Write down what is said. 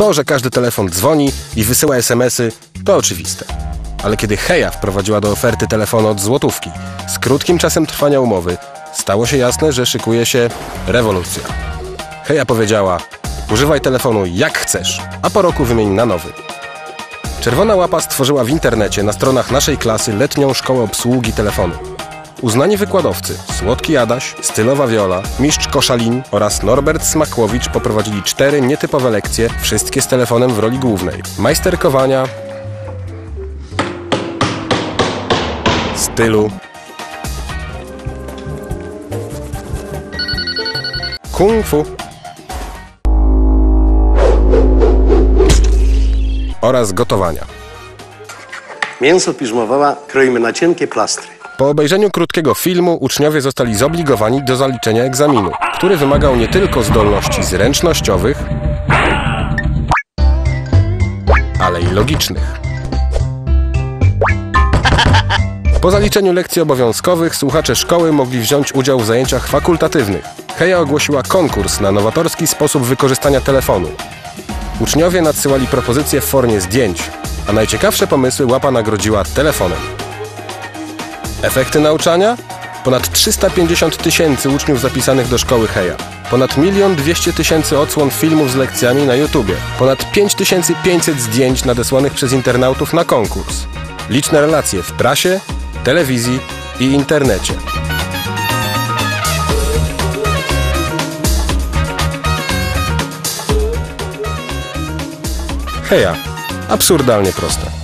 To, że każdy telefon dzwoni i wysyła SMS-y, to oczywiste. Ale kiedy Heja wprowadziła do oferty telefon od złotówki z krótkim czasem trwania umowy, stało się jasne, że szykuje się rewolucja. Heja powiedziała: używaj telefonu jak chcesz, a po roku wymień na nowy. Czerwona Łapa stworzyła w internecie na stronach naszej klasy letnią szkołę obsługi telefonu. Uznani wykładowcy Słodki Adaś, Stylowa Wiola, Mistrz Koszalin oraz Norbert Smakłowicz poprowadzili 4 nietypowe lekcje, wszystkie z telefonem w roli głównej. Majsterkowania, stylu, kung fu oraz gotowania. Mięso piżmowe kroimy na cienkie plastry. Po obejrzeniu krótkiego filmu uczniowie zostali zobligowani do zaliczenia egzaminu, który wymagał nie tylko zdolności zręcznościowych, ale i logicznych. Po zaliczeniu lekcji obowiązkowych słuchacze szkoły mogli wziąć udział w zajęciach fakultatywnych. Heja ogłosiła konkurs na nowatorski sposób wykorzystania telefonu. Uczniowie nadsyłali propozycje w formie zdjęć, a najciekawsze pomysły Łapa nagrodziła telefonem. Efekty nauczania? Ponad 350 000 uczniów zapisanych do szkoły Heja. Ponad 1 200 000 odsłon filmów z lekcjami na YouTubie. Ponad 5500 zdjęć nadesłanych przez internautów na konkurs. Liczne relacje w prasie, telewizji i internecie. Heja. Absurdalnie proste.